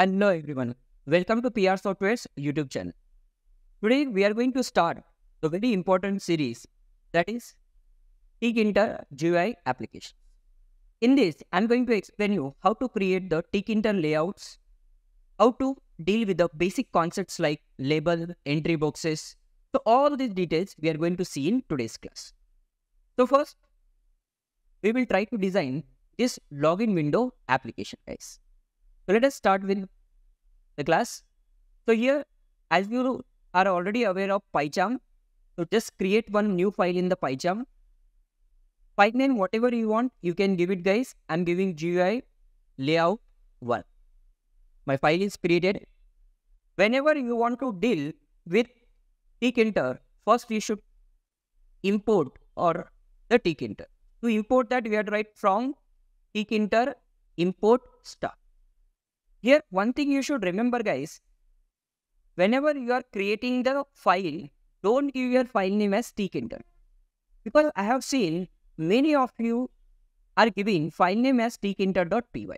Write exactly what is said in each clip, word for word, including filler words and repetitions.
Hello everyone, welcome to P R Software's YouTube channel. Today we are going to start the very important series, that is Tkinter G U I application. In this, I am going to explain you how to create the Tkinter layouts, how to deal with the basic concepts like label, entry boxes. So all these details we are going to see in today's class. So first, we will try to design this login window application, guys. So let us start with the class. So here, as you are already aware of PyCharm, so just create one new file in the PyCharm. File name, whatever you want, you can give it, guys. I'm giving G U I layout one. My file is created. Whenever you want to deal with Tkinter, first you should import or the Tkinter. To import that, we have to write from Tkinter import star. Here, one thing you should remember, guys, whenever you are creating the file, don't give your file name as Tkinter. Because I have seen many of you are giving file name as tkinter dot p y.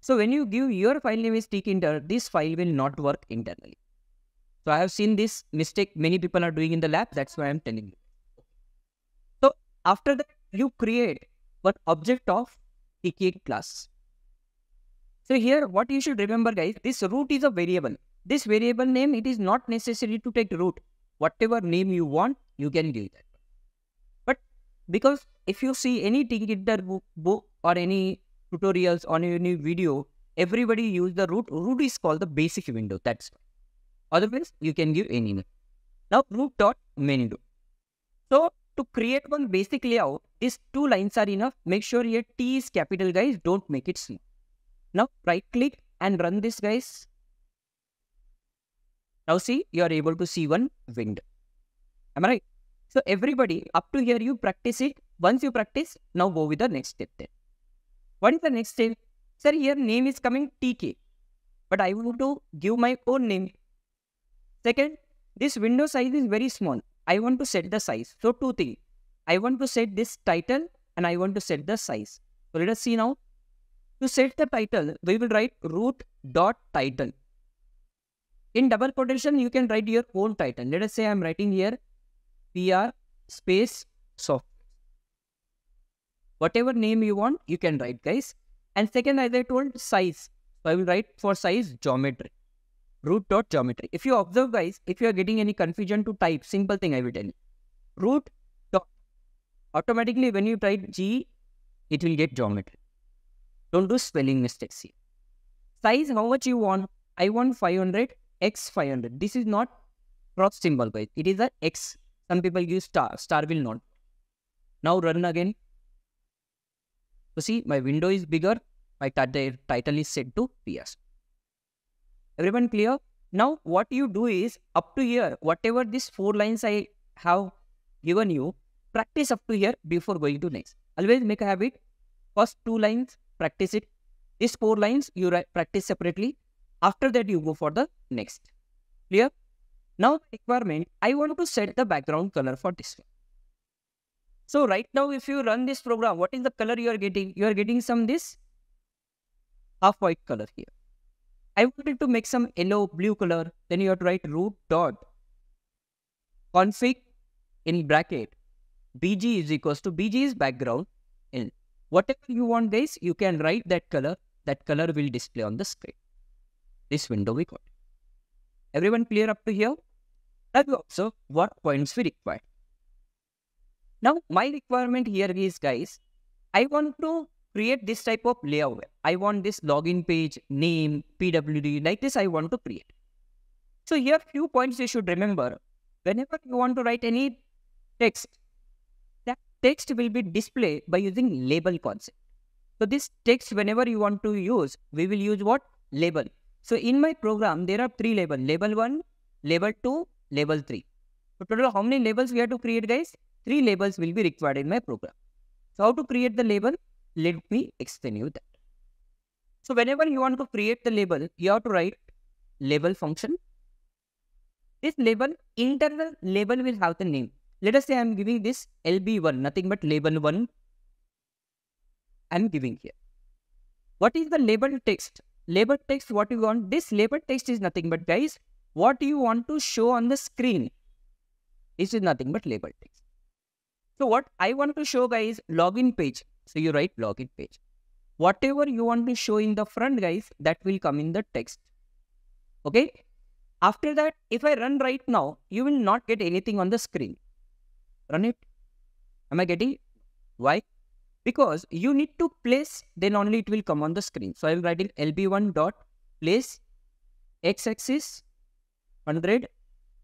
So when you give your file name as Tkinter, this file will not work internally. So I have seen this mistake many people are doing in the lab, that's why I am telling you. So after that, you create one object of Tkinter class. So here, what you should remember, guys, this root is a variable. This variable name, it is not necessary to take root. Whatever name you want, you can give that. But because if you see any Tkinter book or any tutorials or any video, everybody use the root. Root is called the basic window. That's why. Otherwise, you can give any name. Now, root dot menu. So to create one basic layout, these two lines are enough. Make sure your T is capital, guys. Don't make it small. Now right click and run this, guys. Now see, you are able to see one window. Am I right? So everybody, up to here you practice it. Once you practice, now go with the next step then. What is the next step? Sir, here name is coming T K. But I want to give my own name. Second, this window size is very small. I want to set the size. So two things. I want to set this title and I want to set the size. So let us see now. To set the title, we will write root.title. In double quotation, you can write your own title. Let us say I am writing here P R space software. Whatever name you want, you can write, guys. And second, as I told, size. So I will write for size geometry. Root.geometry. If you observe, guys, if you are getting any confusion to type, simple thing I will tell you. Root dot. Automatically, when you type G, it will get geometry. Don't do spelling mistakes here. Size, how much you want? I want five hundred x five hundred. This is not cross symbol, guys. It is an X. Some people use star. Star will not. Now run again. So see, my window is bigger. My title is set to P S. Everyone clear? Now what you do is, up to here, whatever these four lines I have given you, practice up to here before going to next. Always make a habit. First two lines, practice it. These four lines you practice separately. After that, you go for the next. Clear? Now requirement, I want to set the background color for this one. So right now, if you run this program, what is the color you are getting? You are getting some this half white color here. I wanted to make some yellow blue color. Then you have to write root dot config in bracket bg is equals to bg is background in. Whatever you want, guys, you can write that color. That color will display on the screen. This window we got. Everyone clear up to here? Now you observe what points we require. Now my requirement here is, guys, I want to create this type of layout. I want this login page, name, P W D, like this I want to create. So here few points you should remember. Whenever you want to write any text, text will be displayed by using label concept. So this text, whenever you want to use, we will use what? Label. So in my program, there are three labels. Label one, label two, label three. So total how many labels we have to create, guys? Three labels will be required in my program. So how to create the label? Let me explain you that. So whenever you want to create the label, you have to write label function. This label, internal label will have the name. Let us say I am giving this L B one, nothing but label one I am giving here. What is the label text? label text, what you want, this label text is nothing but, guys, what you want to show on the screen. This is nothing but label text. So what I want to show, guys, login page. So you write login page. Whatever you want to show in the front, guys, that will come in the text. Okay. After that, if I run right now, you will not get anything on the screen. Run it. Am I getting? Why? Because you need to place, then only it will come on the screen. So I will write in L B one dot place x-axis one hundred,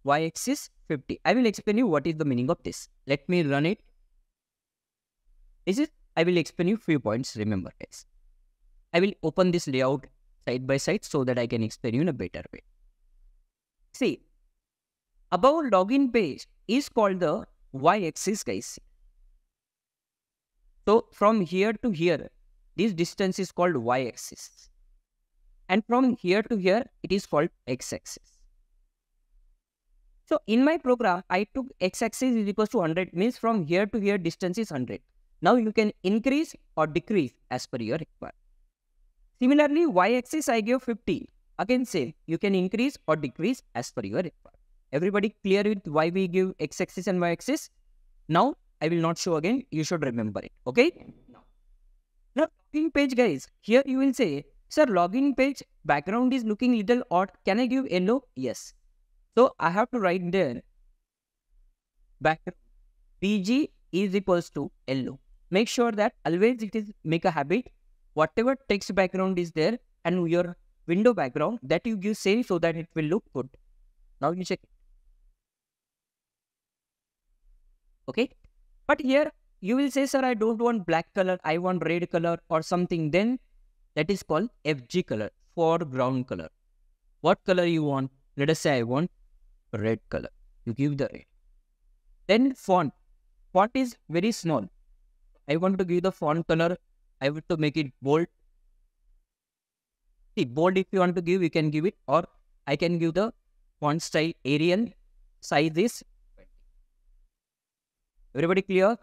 y-axis fifty. I will explain you what is the meaning of this. Let me run it. Is it? I will explain you few points. Remember, guys, I will open this layout side by side so that I can explain you in a better way. See, above login page is called the y-axis, guys. So from here to here, this distance is called y-axis. And from here to here, it is called x-axis. So in my program, I took x-axis is equals to one hundred, means from here to here, distance is one hundred. Now you can increase or decrease as per your requirement. Similarly, y-axis I gave fifty. Again, same, you can increase or decrease as per your requirement. Everybody clear with why we give x-axis and y-axis? Now, I will not show again. You should remember it. Okay. No. Now, login page, guys. Here you will say, sir, login page background is looking little odd. Can I give yellow? Yes. So I have to write there background B G is equals to yellow. Make sure that always it is make a habit. Whatever text background is there and your window background that you give same so that it will look good. Now you check it. Okay. But here, you will say, sir, I don't want black color, I want red color or something. Then, that is called F G color, foreground color. What color you want? Let us say I want red color. You give the red. Then, font. Font is very small. I want to give the font color. I want to make it bold. See, bold if you want to give, you can give it. Or, I can give the font style Arial. Size is. Everybody clear?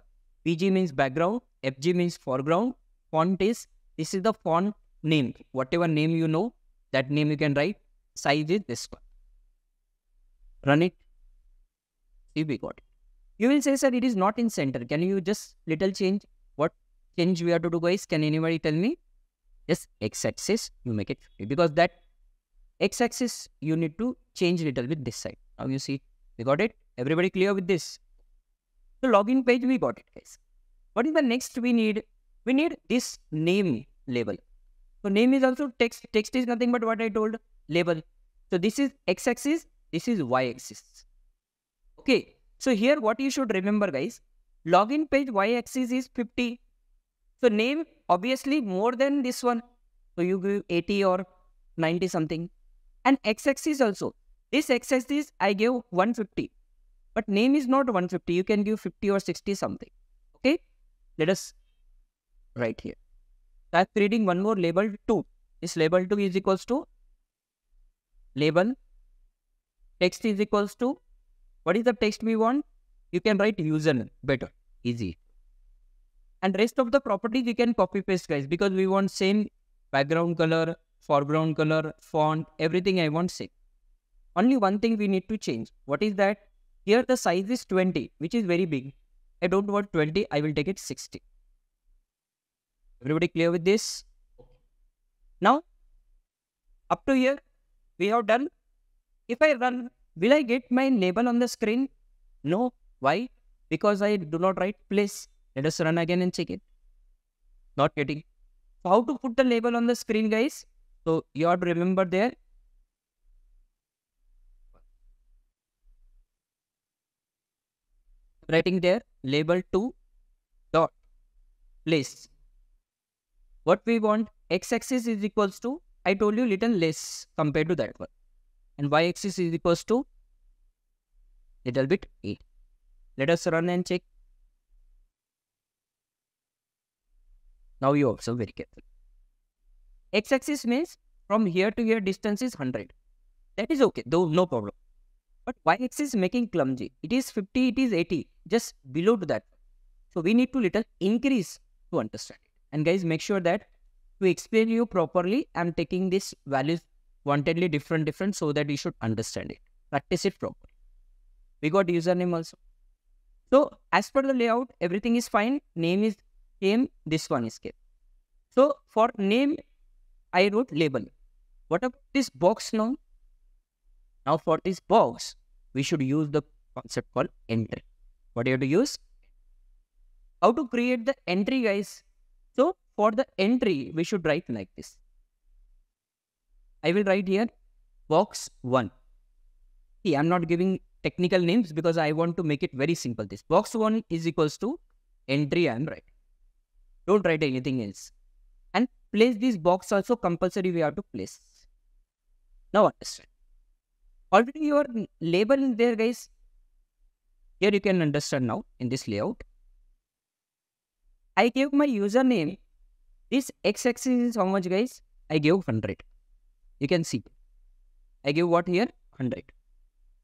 B G means background, F G means foreground, font is, this is the font name. Whatever name you know, that name you can write, size is this one. Run it. See, we got it. You will say, sir, it is not in center. Can you just little change? What change we have to do, guys? Can anybody tell me? Just x-axis, you make it fifty. Because that x-axis, you need to change little bit this side. Now you see, we got it? Everybody clear with this? So login page, we got it, guys. What is the next we need? We need this name label. So name is also text. Text is nothing but what I told, label. So this is x-axis, this is y-axis. Okay. So here what you should remember, guys, login page y-axis is fifty. So name obviously more than this one. So you give eighty or ninety something. And x-axis also. This x-axis I gave one hundred fifty. But name is not one hundred fifty. You can give fifty or sixty something. Okay. Let us write here. So I'm creating one more label two. This label two is equals to label. Text is equals to. What is the text we want? You can write username. Better. Easy. And rest of the properties you can copy paste, guys. Because we want same background color, foreground color, font. Everything I want same. Only one thing we need to change. What is that? Here the size is twenty, which is very big. I don't want twenty, I will take it sixty. Everybody clear with this? Now, up to here, we have done. If I run, will I get my label on the screen? No. Why? Because I do not write place. Let us run again and check it. Not getting. So how to put the label on the screen, guys? So you have to remember there. Writing there label two dot place. What we want, x-axis is equals to, I told you little less compared to that one, and y-axis is equals to little bit eight. Let us run and check. Now you observe very carefully. X-axis means from here to here distance is one hundred. That is okay, though no problem. But y-axis is making clumsy. It is fifty, it is eighty, just below to that. So we need to little increase to understand it. And guys, make sure that to explain you properly, I'm taking these values wantedly different, different, so that you should understand it. Practice it properly. We got username also. So as per the layout, everything is fine. Name is came, this one is came. So for name, I wrote label. What about this box now? Now for this box, we should use the concept called entry. What do you have to use? How to create the entry, guys? So for the entry, we should write like this. I will write here box one. See, I'm not giving technical names because I want to make it very simple. This box one is equals to entry. I'm writing. Don't write anything else. And place this box also compulsory. We have to place. Now understand. Already your label is there, guys. Here you can understand now in this layout. I gave my username. This x-axis is how much, guys? I gave one hundred. You can see. I gave what here? one hundred.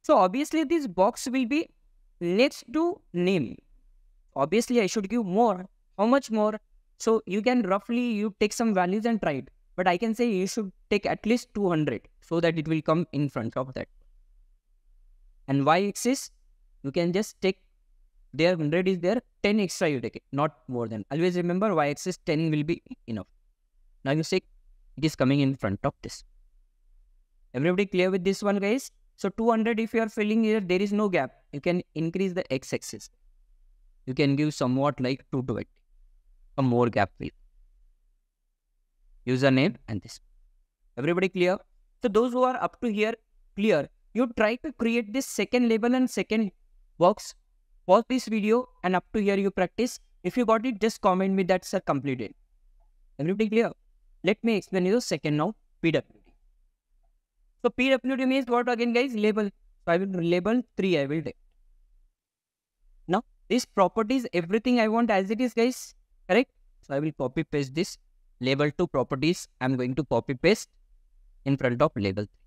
So obviously this box will be next to name. Obviously I should give more. How much more? So you can roughly, you take some values and try it. But I can say you should take at least two hundred so that it will come in front of that. And y-axis, you can just take there one hundred is there, ten extra you take it, not more than. Always remember y-axis ten will be enough. Now you see it is coming in front of this. Everybody clear with this one, guys? So two hundred if you are filling here, there is no gap. You can increase the x-axis. You can give somewhat like two hundred twenty. A more gap width. Username and this. Everybody clear? So those who are up to here, clear. You try to create this second label and second box. Pause this video and up to here you practice. If you got it, just comment me that, sir, completed. Everybody clear? Let me explain you the second now, P W D. So P W D means what again, guys? Label. So I will label three, I will take. Now, this properties, everything I want as it is, guys. Correct? So I will copy paste this. Label two properties, I am going to copy paste in front of label three.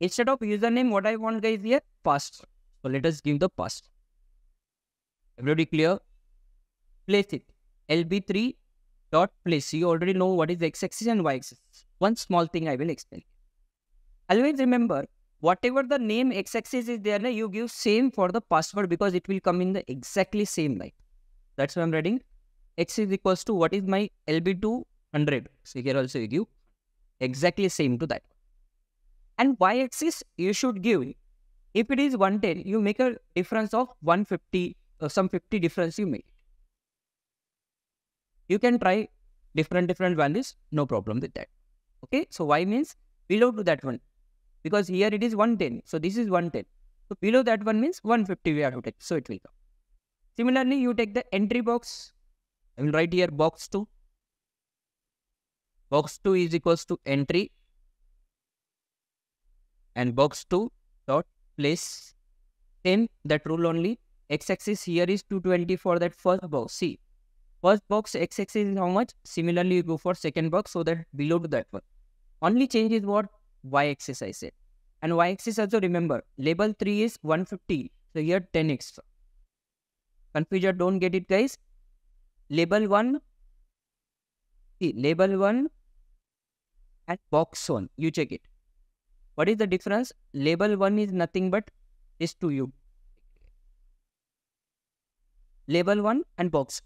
Instead of username, what I want, guys, here? Password. So let us give the password. Everybody clear? Place it. L B three dot place. You already know what is x-axis and y-axis. One small thing I will explain. Always remember, whatever the name x-axis is there, you give same for the password because it will come in the exactly same line. That's why I'm writing x is equals to what is my L B two one hundred. So here also you give exactly same to that. And y-axis you should give. If it is one ten, you make a difference of one fifty. Uh, some fifty difference you make. You can try different, different values. No problem with that. Okay. So y means below to that one. Because here it is one ten. So this is one ten. So below that one means one fifty we have to take. So it will come. Similarly, you take the entry box. I will write here box two. Box two is equals to entry. And box two dot place ten. That rule only. X-axis here is two twenty for that first box. See, first box x-axis is how much? Similarly, you go for second box so that below to that one. Only change is what? Y-axis I said. And y-axis also remember, label three is one fifty. So here ten extra. Confusion, don't get it, guys. Label one. See, label one and box one. You check it. What is the difference? Label one is nothing but this to you. Label one and box.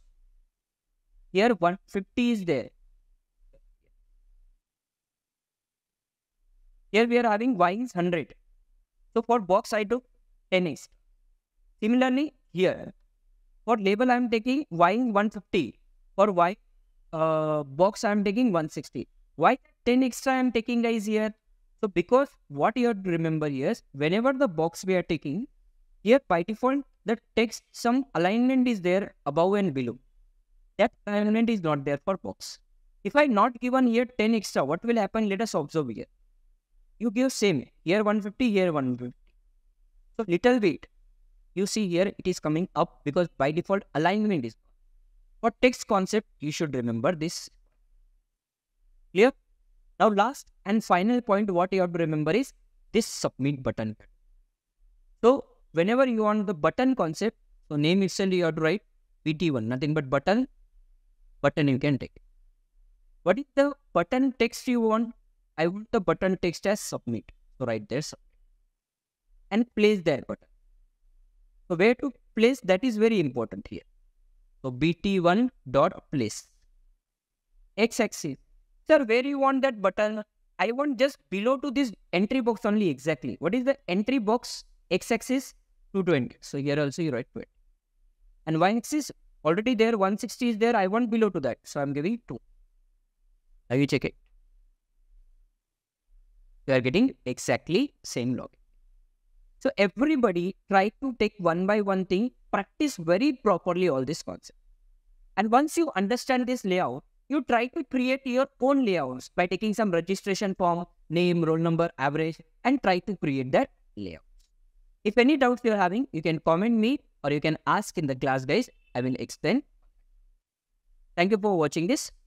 Here one fifty is there. Here we are having y is one hundred. So for box I took ten x. Similarly here for label I am taking y is one fifty. For y uh, box I am taking one sixty. Why ten extra I am taking, guys, here? So because what you have to remember here is whenever the box we are taking, here by default the text, some alignment is there above and below. That alignment is not there for box. If I not given here ten extra, what will happen? Let us observe here. You give same. Here one fifty, here one fifty. So little bit. You see here it is coming up because by default alignment is. For text concept, you should remember this. Clear? Now last and final point what you have to remember is this submit button. So whenever you want the button concept, so name itself you have to write B T one, nothing but button, button you can take. What is the button text you want? I want the button text as submit. So write there submit. And place that button. So where to place, that is very important here. So b t one dot place. X-axis. Sir, where you want that button? I want just below to this entry box only exactly. What is the entry box? X-axis two twenty. So here also you write two twenty. And y-axis already there, one sixty is there. I want below to that. So I'm giving two. Now you check it. You are getting exactly same login. So everybody try to take one by one thing, practice very properly all this concept. And once you understand this layout, you try to create your own layouts by taking some registration form, name, roll number, average, and try to create that layout. If any doubts you are having, you can comment me or you can ask in the class guys. I will explain. Thank you for watching this.